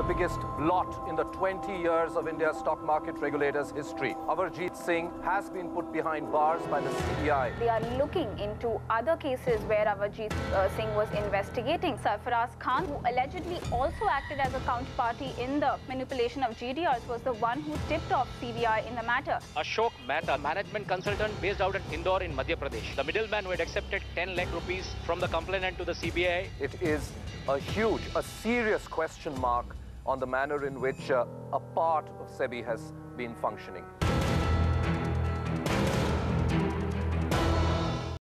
the biggest blot in the 20 years of India's stock market regulator's history. Avarjeet Singh has been put behind bars by the CBI. They are looking into other cases where Avarjeet Singh was investigating. Saifaras Khan, who allegedly also acted as a counterparty in the manipulation of GDRs, was the one who tipped off CBI in the matter. Ashok Mehta, management consultant based out at Indore in Madhya Pradesh, the middleman who had accepted 10 lakh rupees from the complainant to the CBI. It is a huge, a serious question mark on the manner in which a part of SEBI has been functioning.